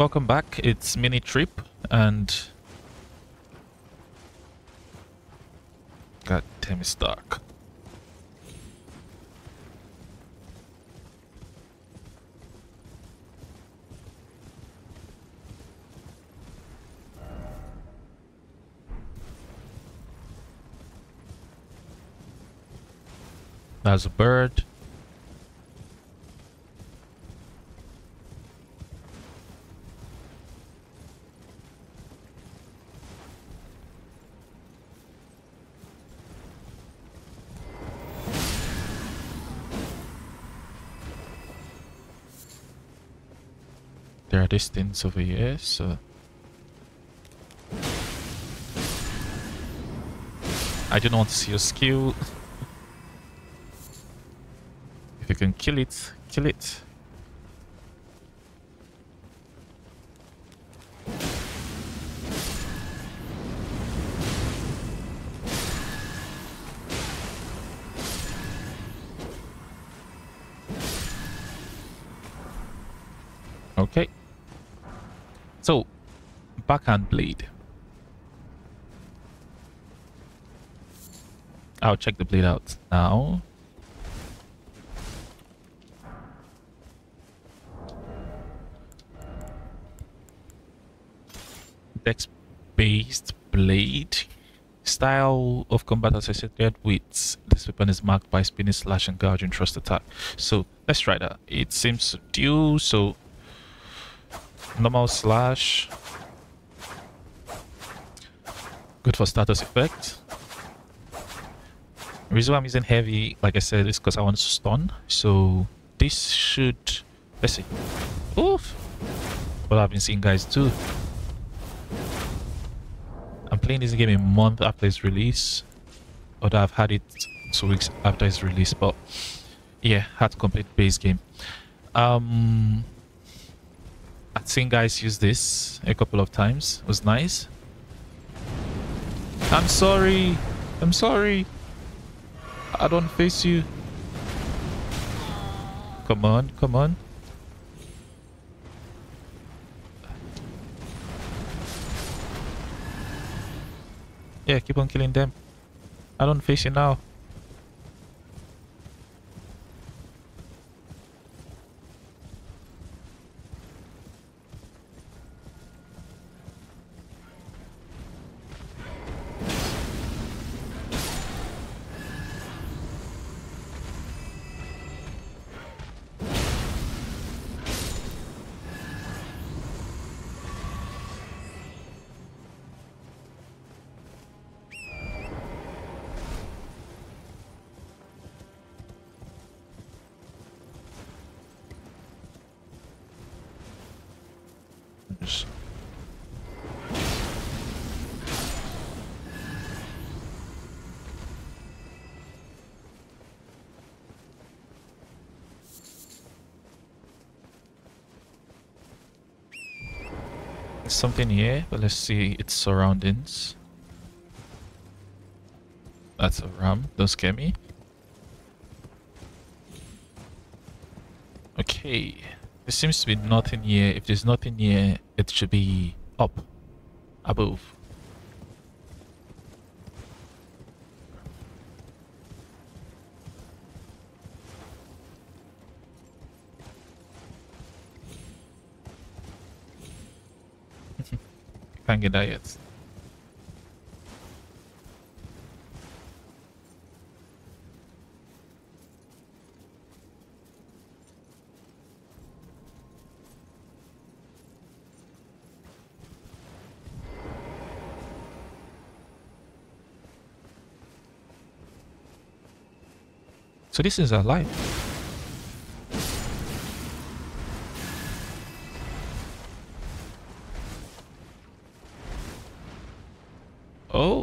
welcome back. It's mini trip and god damn it's dark. There's a bird. There are distance over here, so I do not want to see your skill. You can kill it, kill it. Okay. So, backhand blade. I'll check the blade out now. Dex-based blade. Style of combat associated with this weapon is marked by spinning, slash, and gouging thrust attack. So let's try that. It seems subdued, so normal slash. Good for status effect. The reason why I'm using heavy, like I said, is because I want to stun. So this should, let's see. Oof! What I've been seeing guys do. Playing this game a month after its release, although I've had it 2 weeks after its release, but yeah, had to complete base game. I've seen guys use this a couple of times. It was nice. I'm sorry, I don't face you. Come on. Yeah, keep on killing them. I don't face you now. Something here, but let's see its surroundings. That's a ram, don't scare me. Okay, there seems to be nothing here. If there's nothing here, it should be up above. Can't get that yet. So this is alive.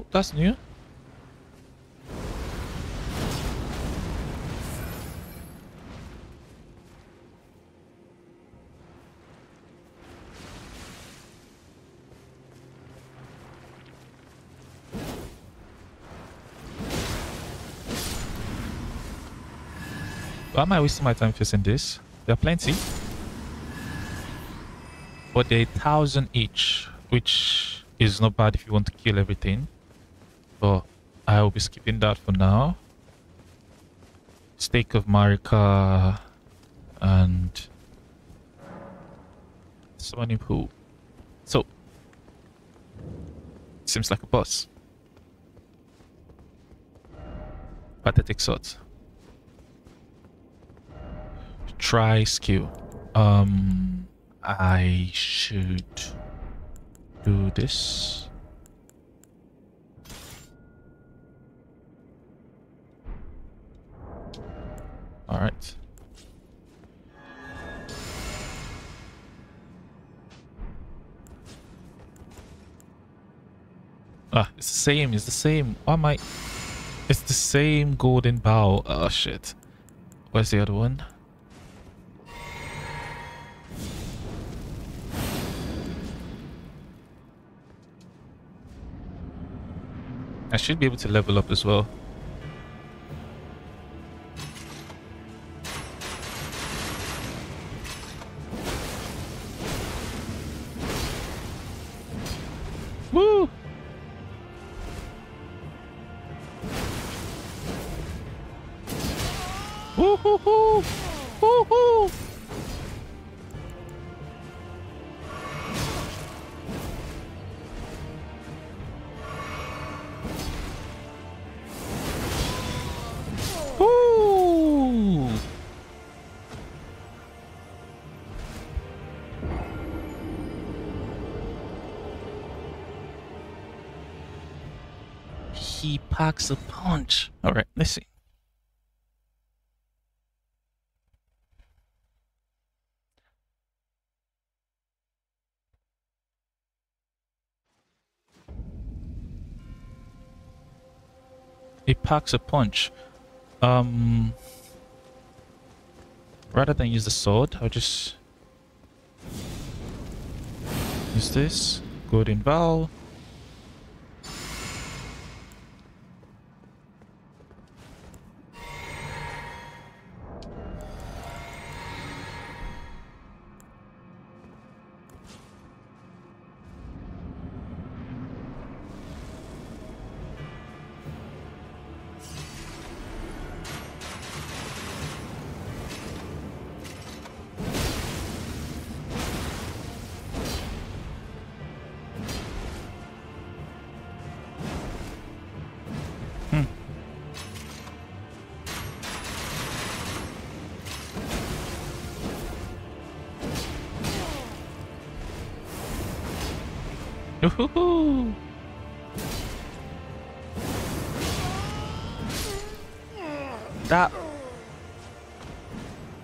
That's new. Why am I wasting my time facing this? There are plenty. but they're 1,000 each, which is not bad if you want to kill everything. But I will be skipping that for now. Stake of Marika and Summoning Pool. So, seems like a boss. Pathetic sort. Try skill. I should do this. All right. Ah, it's the same. It's the same. Why am I? It's the same golden bow. Oh shit. Where's the other one? I should be able to level up as well. Woo! Woo-hoo-hoo! Woo-hoo! He packs a punch. All right, let's see. He packs a punch. Rather than use the sword, I'll just use this golden bow. Woohoo! That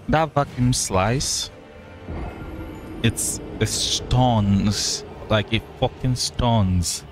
vacuum slice, it stuns, like it fucking stuns.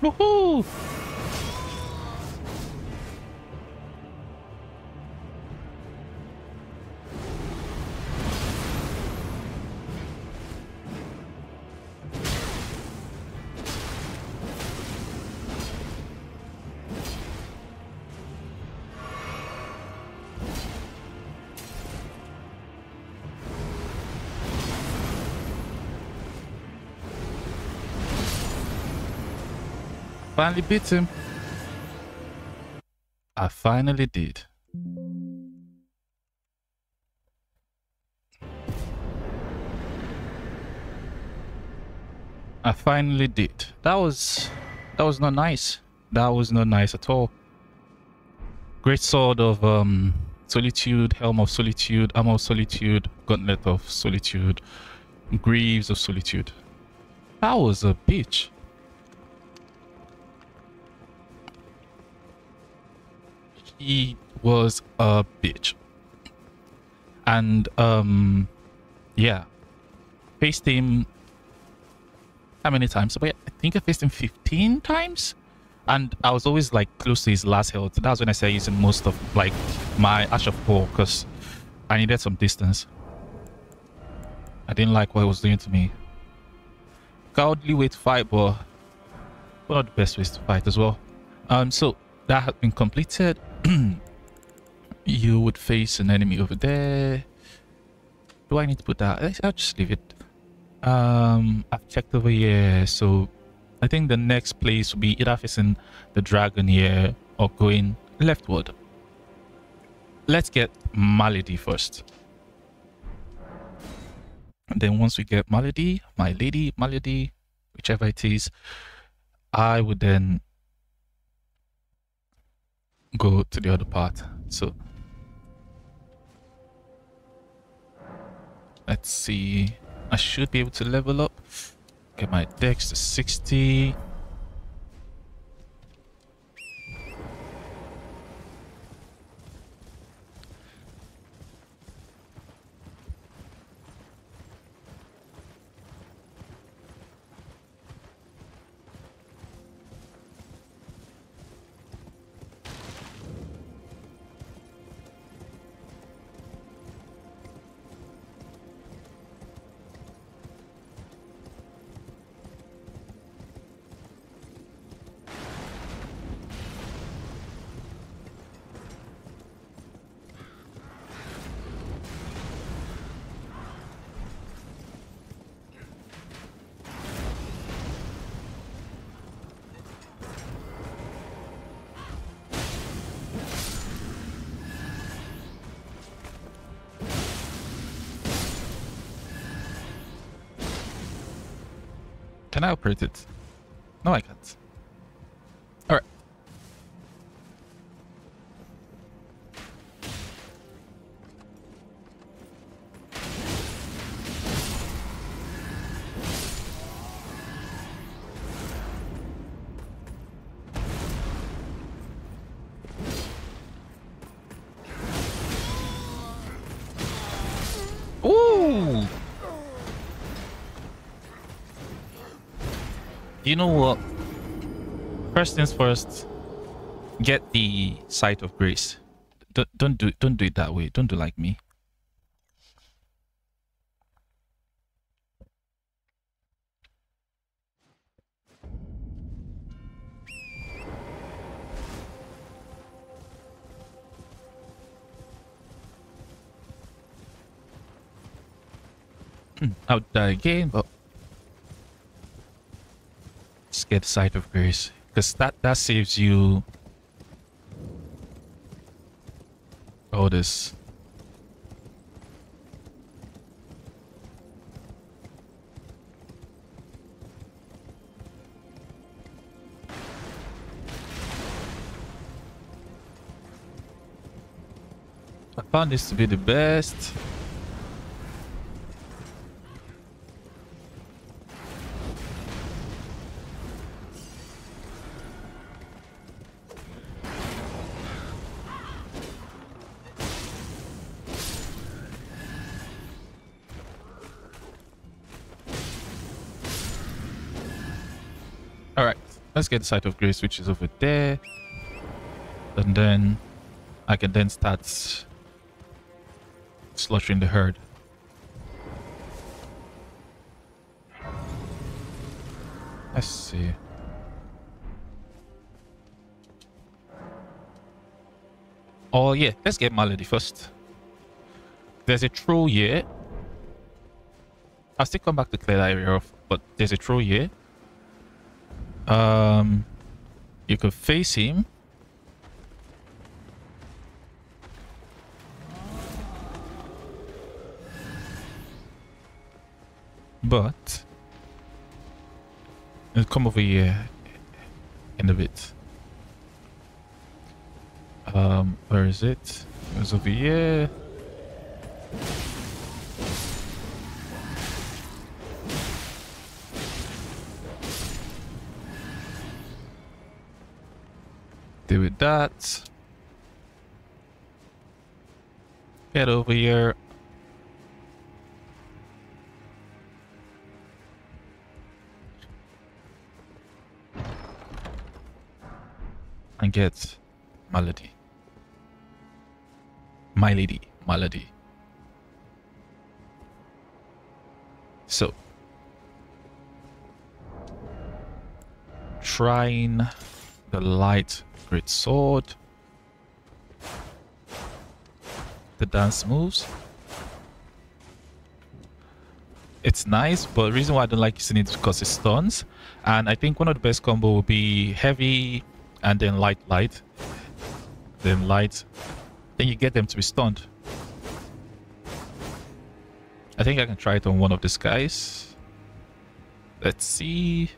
Woohoo! Finally beat him. I finally did. I finally did. That was not nice. That was not nice at all. Great Sword of Solitude, Helm of Solitude, Armor of Solitude, Gauntlet of Solitude, Greaves of Solitude. That was a bitch. He was a bitch, and yeah, faced him how many times? But I think I faced him 15 times, and I was always like close to his last health. That's when I started using most of like my Ash of War because I needed some distance. I didn't like what he was doing to me. Cowardly way to fight, but one of the best ways to fight as well. So that has been completed. You would face an enemy over there. Do I need to put that? I'll just leave it. I've checked over here, so I think the next place will be either facing the dragon here or going leftward. Let's get Malady first. And then once we get Malady, my lady, Malady, whichever it is, I would then go to the other part. So let's see, I should be able to level up, get my dex to 60. Can I operate it? No, I can't. All right. You know what? First things first, get the Sight of Grace. Don't do it that way. Don't do like me. I'll die again, but get Sight of Grace, because that saves you all this. I found this to be the best. All right, Let's get the site of grace, which is over there, and then I can then start slaughtering the herd. Let's see. Oh yeah, let's get Malady first. There's a troll here. I'll still come back to clear that area off, but there's a troll here. You could face him. But it'll come over here in a bit. Where is it? It was over here. Deal with that. Get over here. And get Malady. Malady. So, trying the light great sword, the dance moves. It's nice, but the reason why I don't like using it is because it stuns, and I think one of the best combo will be heavy and then light, then you get them to be stunned. I think I can try it on one of these guys. Let's see.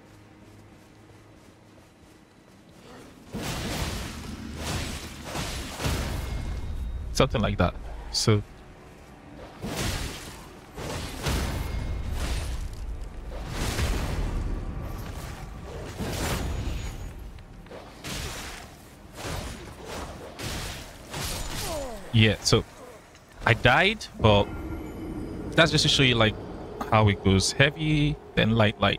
Something like that. So yeah, so I died, but that's just to show you like how it goes. Heavy, then light. I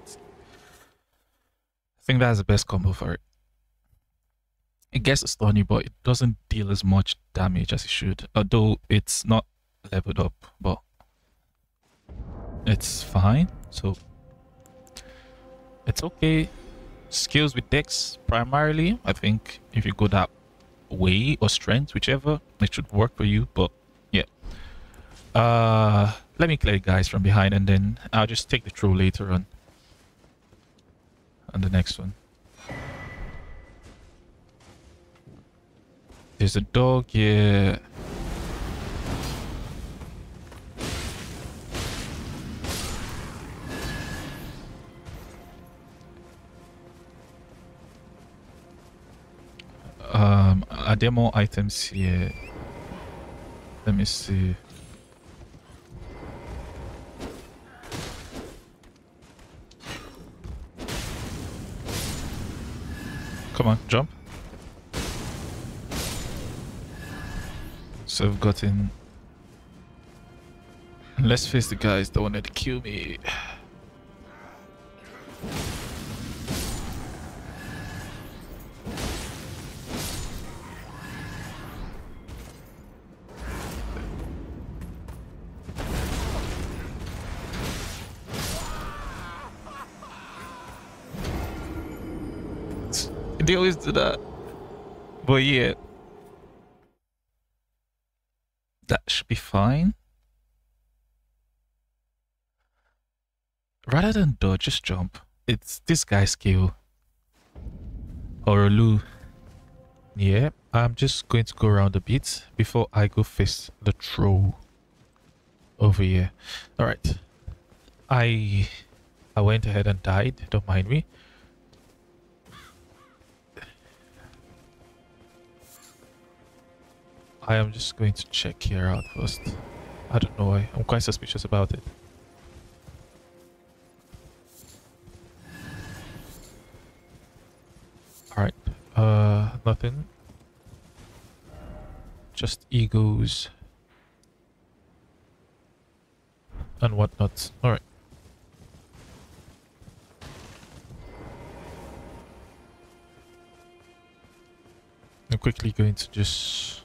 think that's the best combo for it. It gets stunning, but it doesn't deal as much damage as it should. Although it's not leveled up, but it's fine. So it's okay. Skills with dex primarily. I think if you go that way, or strength, whichever, it should work for you. But yeah, let me clear guys from behind, and then I'll just take the troll later on the next one. There's a dog here. Are there more items here? Let me see. Come on, jump. So I've gotten... Let's face the guys that wanted to kill me. They always do that, but yeah, that should be fine. Rather than dodge, just jump. It's this guy's skill, or a loo. Yeah, I'm just going to go around a bit before I go face the troll over here. All right, I went ahead and died. Don't mind me. I am just going to check here out first. I don't know why. I'm quite suspicious about it. Alright. Nothing. Just egos. And whatnot. Alright. quickly going to just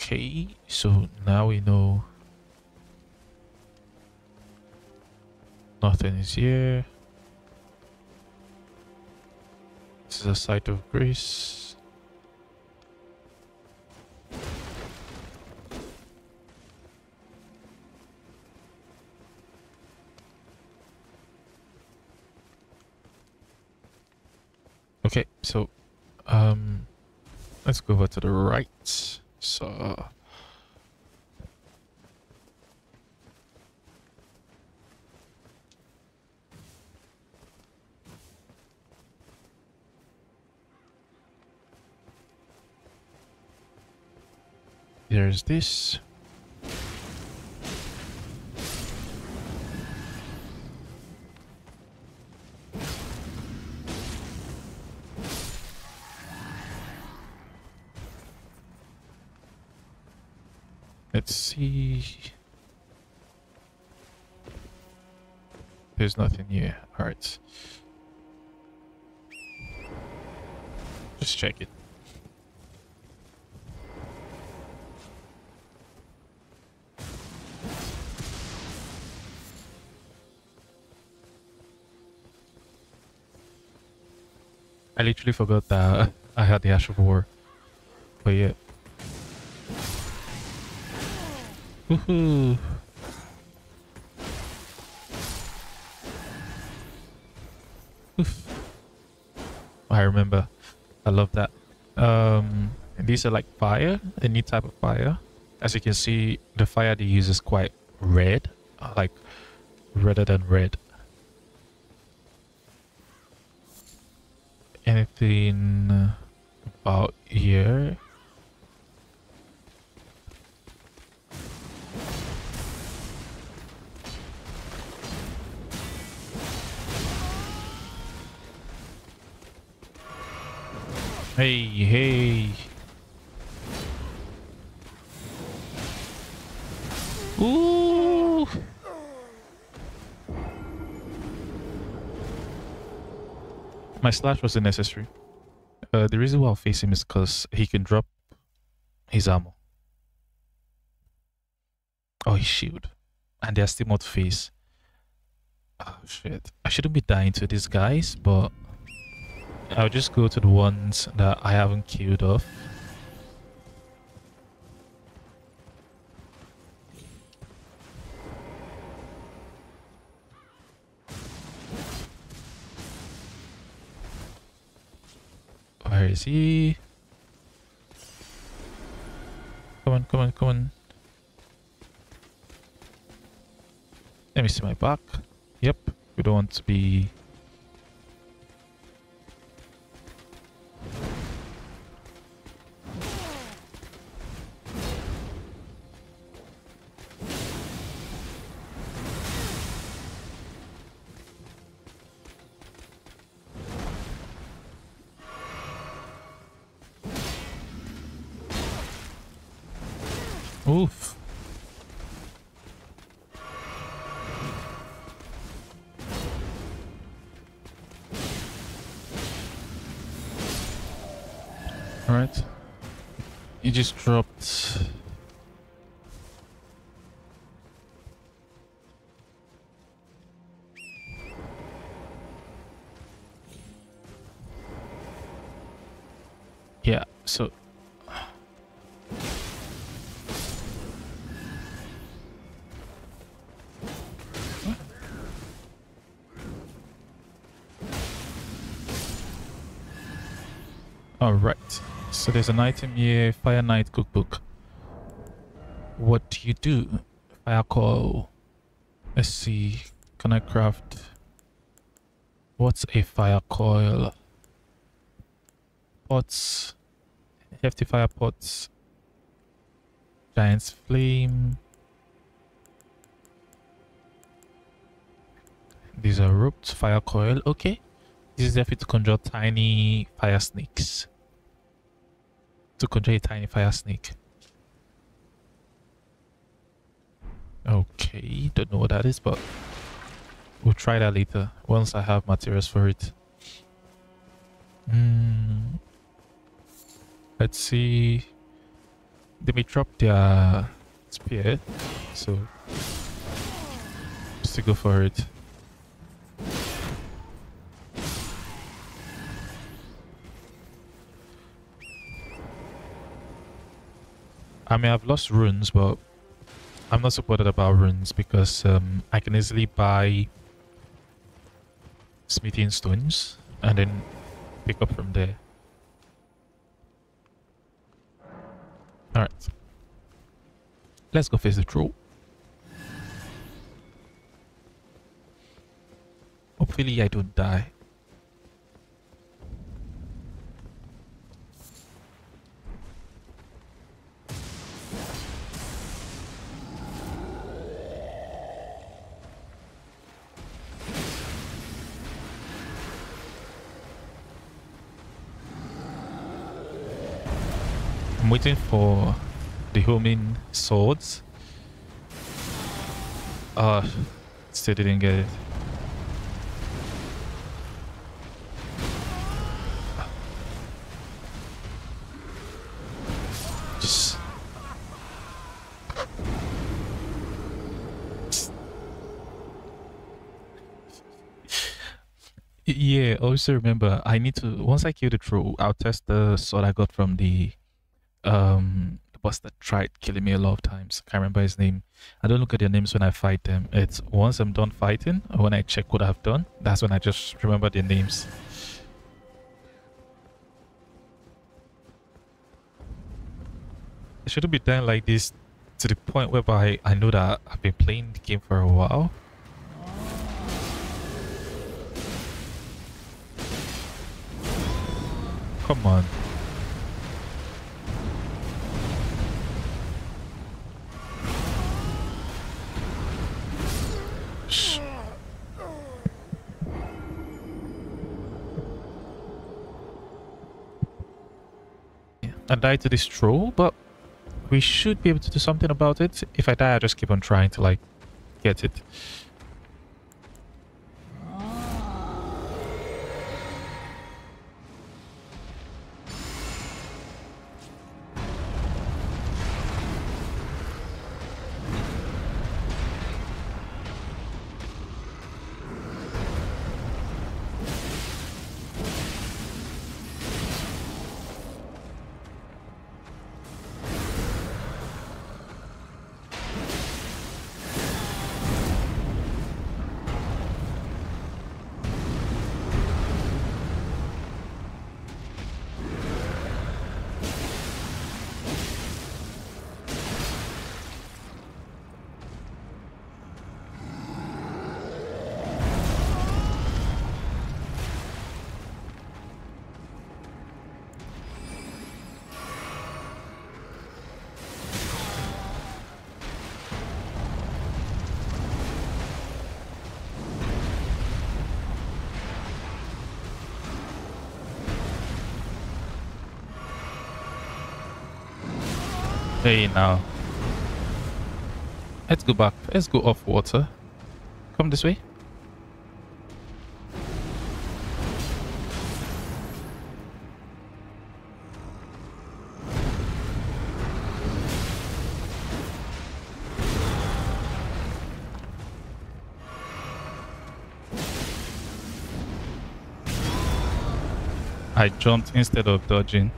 okay, so now we know nothing is here. This is a site of grace. Okay, so let's go over to the right. So there's this. Let's see. There's nothing here. All right. Just check it. I literally forgot that I had the Ash of War. But yeah. Woohoo! I remember. I love that. These are like fire, a new type of fire. As you can see, the fire they use is quite red, like redder than red. Anything about here? Hey, hey. Ooh. My slash wasn't necessary. The reason why I'll face him is because he can drop his armor. Oh, his shield. And they're still not face. Oh, shit. I shouldn't be dying to these guys, but I'll just go to the ones that I haven't killed off. Where is he? Come on, come on, come on. Let me see my back. Yep, we don't want to be... Oof. All right. You just dropped. Yeah. So. Alright, so there's an item here, fire knight cookbook. What do you do? Fire coil. Let's see, can I craft? What's a fire coil? Pots, hefty fire pots, giant's flame. These are ropes, fire coil, okay. This is definitely to conjure tiny fire snakes. To conjure a tiny fire snake. Okay, don't know what that is, but we'll try that later once I have materials for it. Let's see. They may drop their spear, so just to go for it. I mean, I've lost runes, but I'm not so bothered about runes because I can easily buy smithing stones and then pick up from there. Alright. Let's go face the troll. Hopefully I don't die. I'm waiting for the homing swords. Still didn't get it. Just... Yeah, also remember, I need to, once I kill the troll, I'll test the sword I got from the boss that tried killing me a lot of times. Can't remember his name. I don't look at their names when I fight them. It's once I'm done fighting or when I check what I've done, that's when I just remember their names. It shouldn't be done like this to the point whereby I know that I've been playing the game for a while. Come on. I died to this troll, but we should be able to do something about it. If I die, I just keep on trying to like get it. Hey now. Let's go back. Let's go off water. Come this way. I jumped instead of dodging.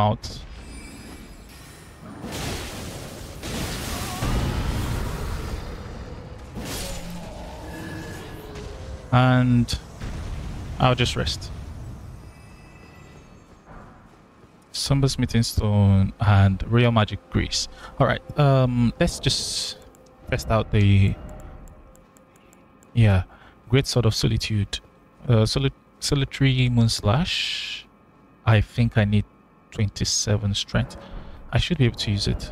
Out. And I'll just rest. Somber Smithing Stone and Real Magic Grease. Alright, let's just test out the... Yeah, Great Sword of Solitude, solitary moonslash. I think I need 27 strength. I should be able to use it.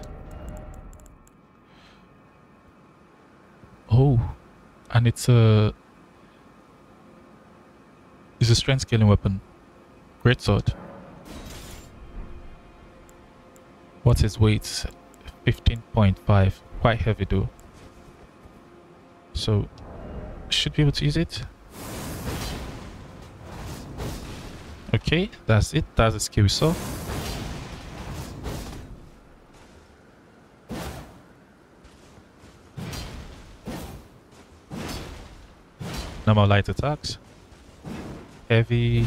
Oh, and it's a strength killing weapon. Great Sword. What's its weight? 15.5. Quite heavy though. So should be able to use it. Okay, that's it. That's the skill we saw. No more light attacks. Heavy.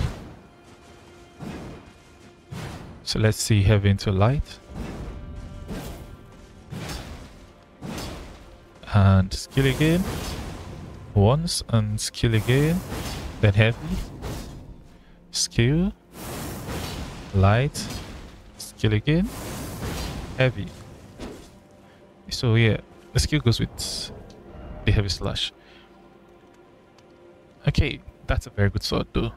So let's see heavy into light. And skill again. Once and skill again. Then heavy. Skill. Light. Skill again. Heavy. So yeah, the skill goes with the heavy slash. Okay, that's a very good sword though.